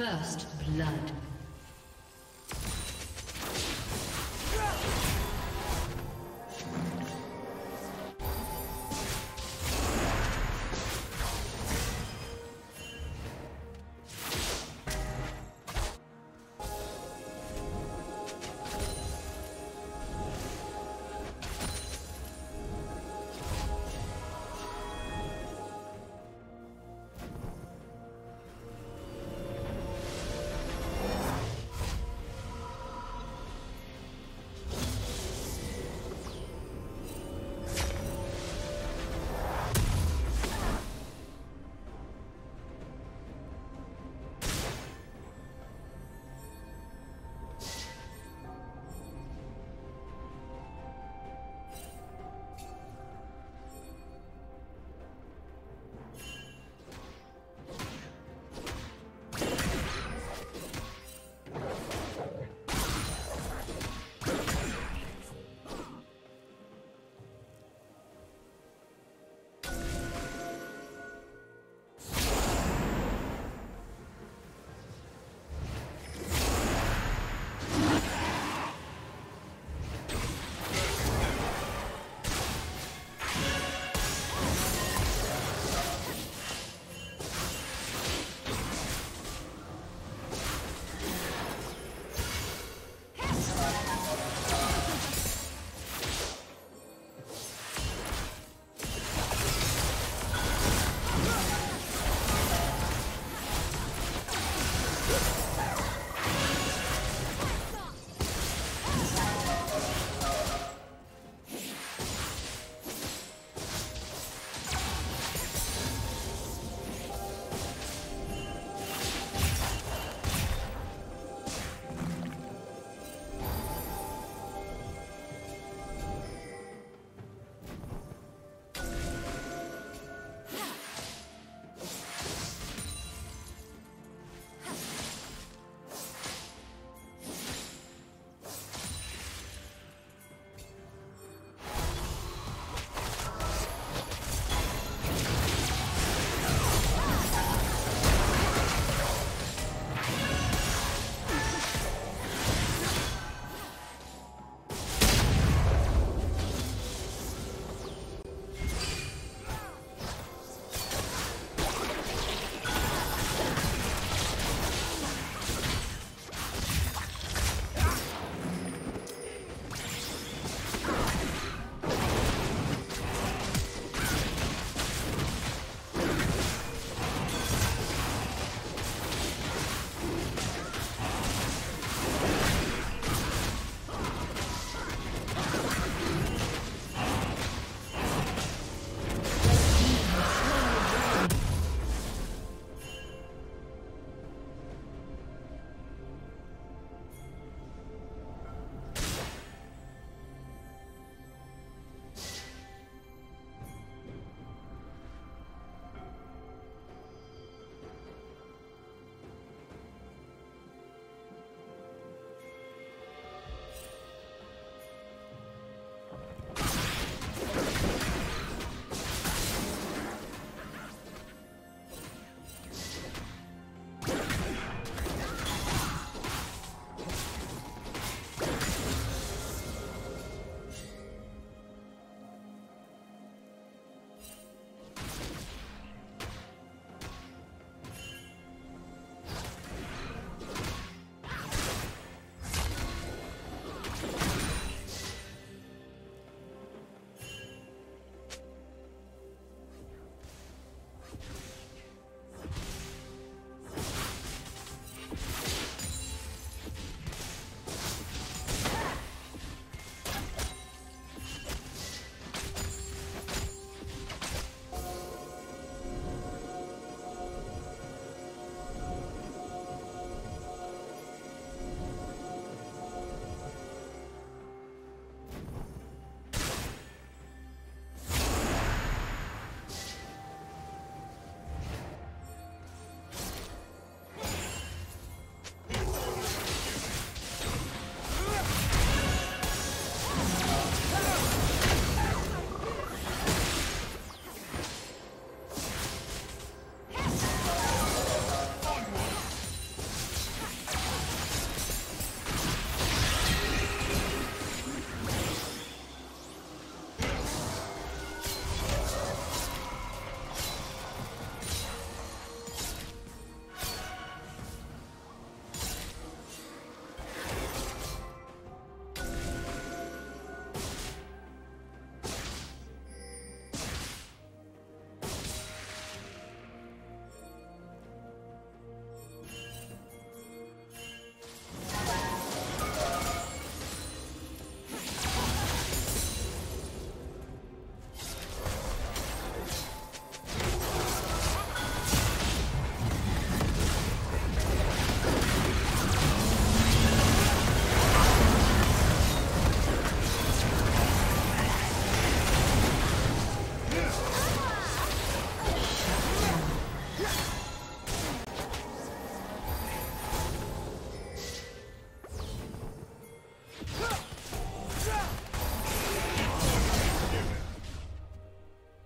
First blood.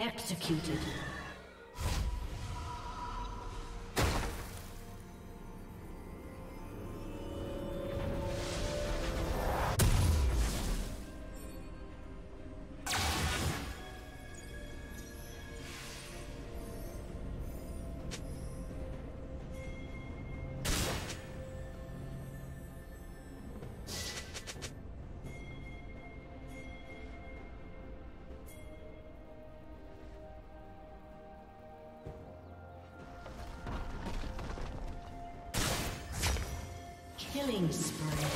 Executed. Killing spree.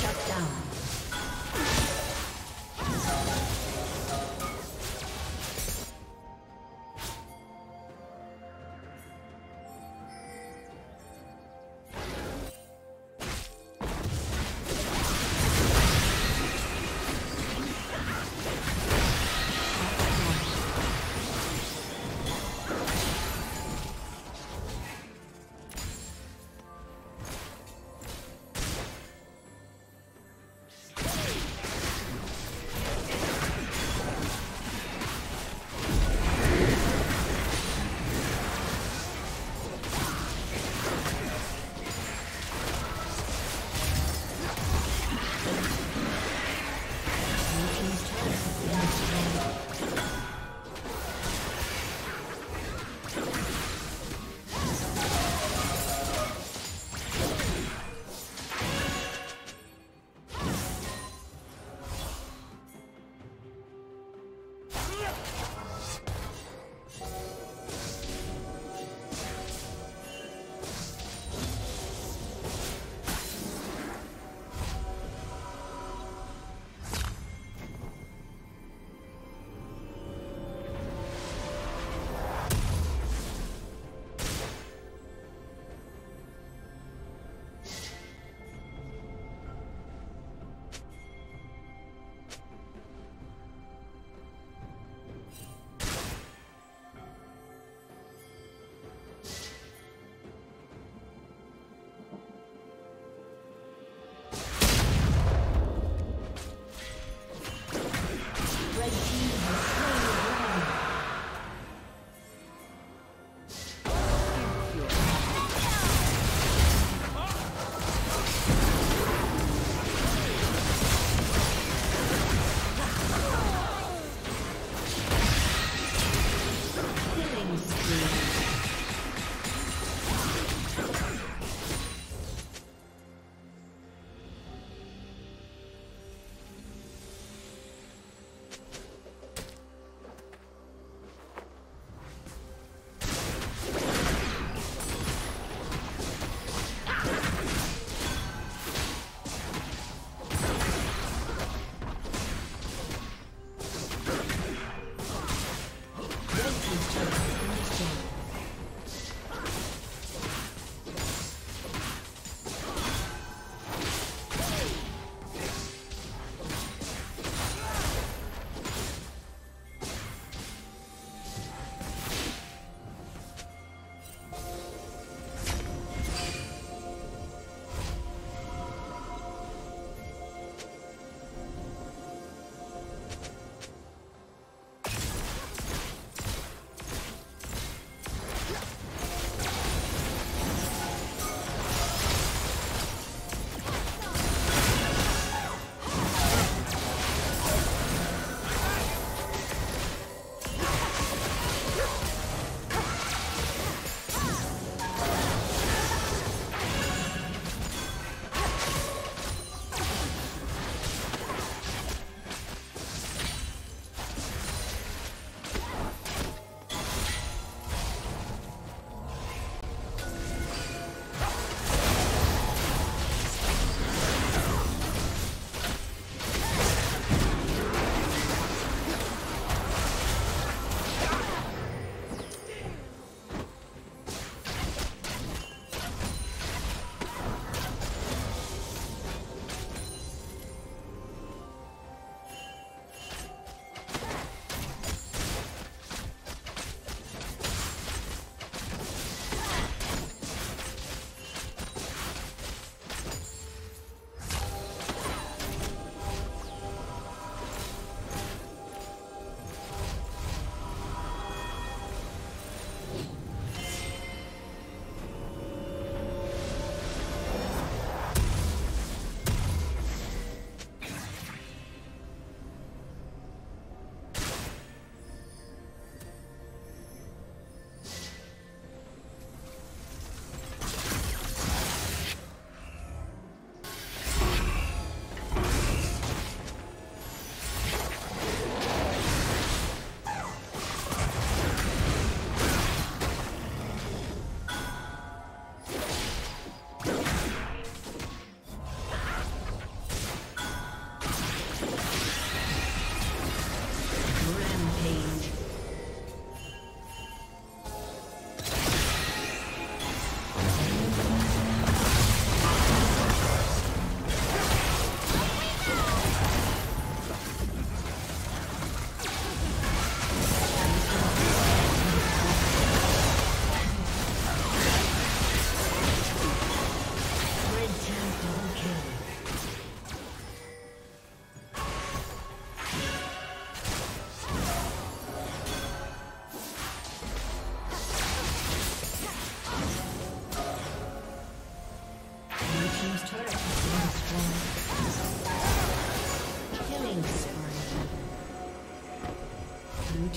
Shut down.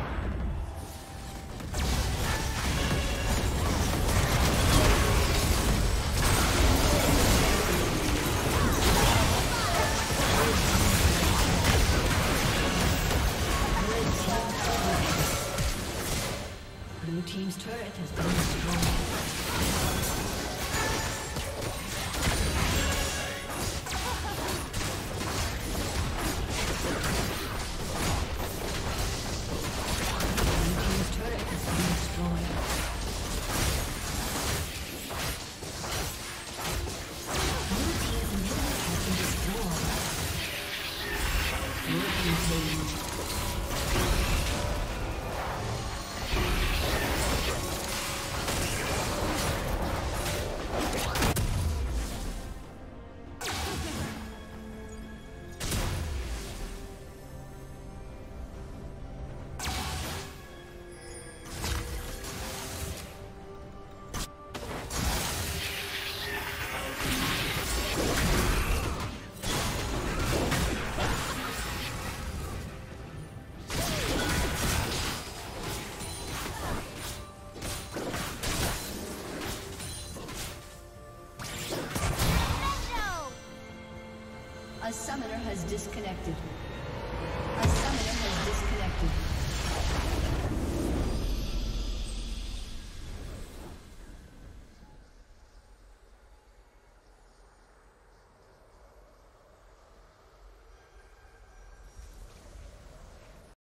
A summoner has disconnected.